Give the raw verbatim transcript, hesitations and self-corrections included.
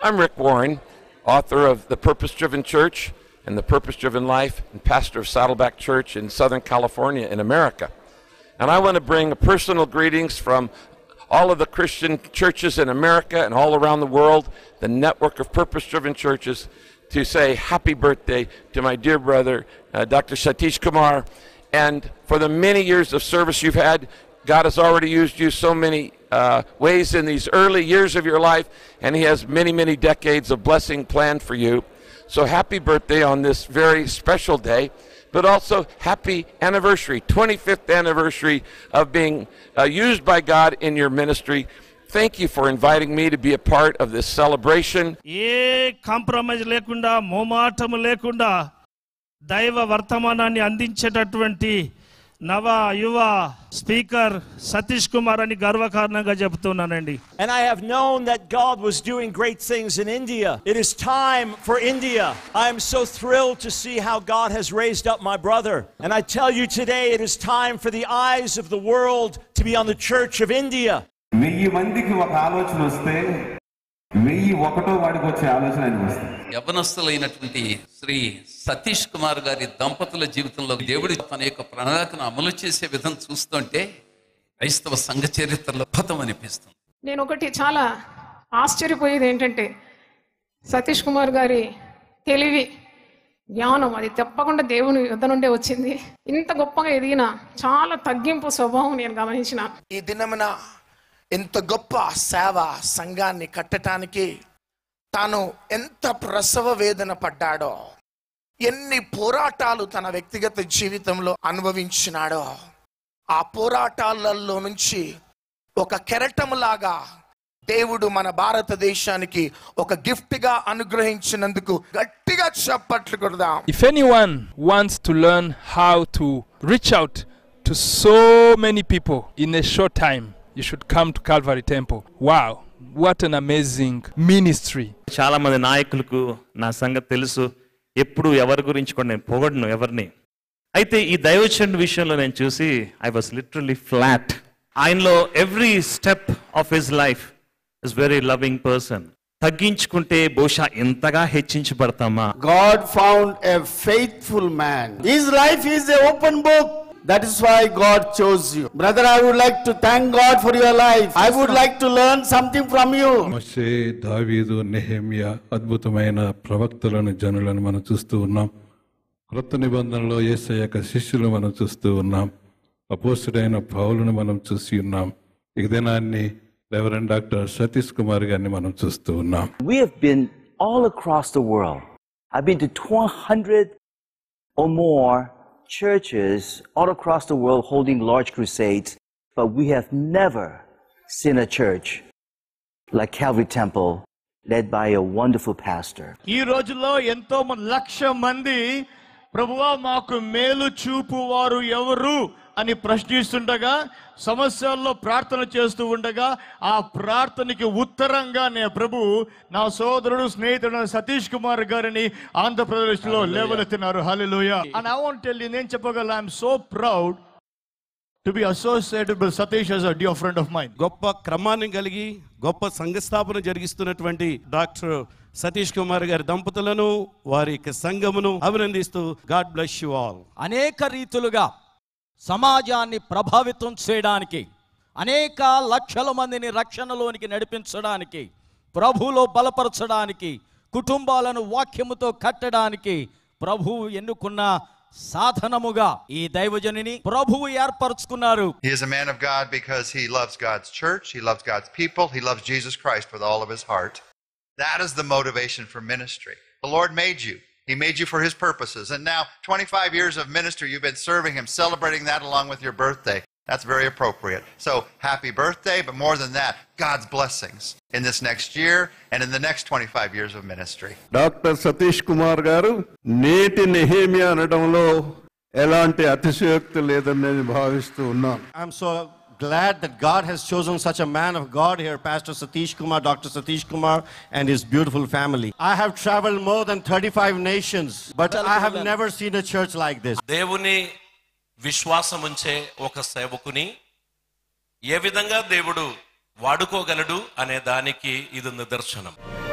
I'm Rick Warren, author of The Purpose-Driven Church and The Purpose-Driven Life, and pastor of Saddleback Church in Southern California in America. And I want to bring personal greetings from all of the Christian churches in America and all around the world, the network of Purpose-Driven Churches, to say happy birthday to my dear brother, uh, Doctor Satish Kumar. And for the many years of service you've had, God has already used you so many uh, ways in these early years of your life, and He has many, many decades of blessing planned for you. So happy birthday on this very special day, but also happy anniversary, twenty-fifth anniversary of being uh, used by God in your ministry. Thank you for inviting me to be a part of this celebration. Ye compromise lekunda, momatam lekunda, daiva vartamanani andinchetatvanti Nava Yuva Speaker Satish Kumar ani garvakarananga cheptunanandi. And I have known that God was doing great things in India. It is time for India. I am so thrilled to see how God has raised up my brother. And I tell you today, it is time for the eyes of the world to be on the Church of India. యవ్వనస్తులైనటువంటి Shri Satish Kumar గారి దంపతుల జీవితంలో దేవుడి తన యొక్క ప్రణాళికను అమలు చేసే విధం చూస్తుంటే క్రైస్తవ సంఘ చరిత్రలో అద్భుతం అనిపిస్తుంది. నేను ఒకటి చాలా ఆశ్చర్యపోయేది ఏంటంటే సతీష్ కుమార్ గారి తెలివి, జ్ఞానం అది తప్పకుండా దేవుని యొద్ద నుండే వచ్చింది. ఇంత గొప్పగా ఎదిగిన చాలా తగ్గింపు స్వభావం నేను గమనించిన. ఈ దినమున ఇంత గొప్ప సేవ సంఘాన్ని కట్టడానికి తాను ఎంత ప్రసవ వేదన పడ్డాడో, ఎన్ని పోరాటాలు తన వ్యక్తిగత జీవితంలో అనుభవించినాడో, ఆ పోరాటాలలో నుంచి ఒక కెరటంలాగా దేవుడు మన భారతదేశానికి ఒక గిఫ్ట్గా అనుగ్రహించినందుకు గట్టిగా చప్పట్లు కొడదాం. If anyone wants to learn how to reach out to so many people in a short time, you should come to Calvary Temple. Wow, what an amazing ministry. Chaala mandi nayakuluku na sangati telusu, eppudu evaru gurinchi kodne pogodnu evarni. Aithe ee dayavachana vishayamlo nenu chusi I was literally flat. Ayinlo every step of his life is very loving person. తగ్గించుకుంటే బహుశా ఎంతగా హెచ్చించబడతామా. God found a faithful man. His life is an open book. That is why God chose you. Brother, I would like to thank God for your life. I would like to learn something from you. మోషే, దావీదు, నెహెమ్యా అద్భుతమైన ప్రవక్తలను జనులను మనం చూస్తూ ఉన్నాం. కృత నిబంధనలో యేసయ్య యొక్క శిష్యులను మనం చూస్తూ ఉన్నాం. అపోస్తలుడైన పౌలును మనం చూసి ఉన్నాం. ఈ దినాన్ని రెవరెండ్ డాక్టర్ సతీష్ కుమార్ గారిని మనం చూస్తూ ఉన్నాం. We have been all across the world. I've been to two hundred or more churches all across the world holding large crusades, but we have never seen a church like Calvary Temple led by a wonderful pastor. Ee rojulo ento laksha mandi ప్రభువా మాకు మేలు చూపు వారు ఎవరు అని ప్రశ్నిస్తుండగా, సమస్యల్లో ప్రార్థన చేస్తూ ఉండగా, ఆ ప్రార్థనకి ఉత్తరంగానే ప్రభు నా సోదరుడు స్నేహితుడు సతీష్ కుమార్ గారిని ఆంధ్రప్రదేశ్ లో లేవనెత్తినారు. హల్లెలూయా. And I want to tell you, నేను చెప్పగలను, I am so proud to be associated with Satish as a dear friend of mine. గొప్ప క్రమాన్ని కలిగి గొప్ప సంఘస్థాపన జరిగిస్తున్నటువంటి డాక్టర్ సతీష్ కుమార్ గారి దంపతులను, వారి సంఘమును అభినందిస్తూ గాడ్ బ్లెస్ యు ఆల్. అనేక రీతులుగా సమాజాన్ని ప్రభావితం చేయడానికి, అనేక లక్షల మందిని రక్షణలోనికి నడిపించడానికి, ప్రభువులో బలపరచడానికి, కుటుంబాలను వాక్యముతో కట్టడానికి ప్రభువు ఎన్నుకున్న సాధనముగా ఈ దైవజనిని ప్రభువు ఏర్పరచుకున్నారు. He is a man of God because he loves God's church, he loves God's people, he loves Jesus Christ with all of his heart. That is the motivation for ministry. The Lord made you. He made you for His purposes. And now, twenty-five years of ministry, you've been serving Him, celebrating that along with your birthday. That's very appropriate. So, happy birthday, but more than that, God's blessings in this next year and in the next twenty-five years of ministry. Doctor Satish Kumar garu, neti Nehemiah anadamlo elanti atishyokti ledani nenu bhavistu unnanu. I'm so glad that God has chosen such a man of God here, Pastor Satish Kumar, Doctor Satish Kumar, and his beautiful family. I have traveled more than thirty-five nations, but I have never seen a church like this. దేవుని విశ్వాసముంచే ఒక సేవకుని ఏ విధంగా దేవుడు వాడుకోగలడు అనే దానికి ఇది నిదర్శనం.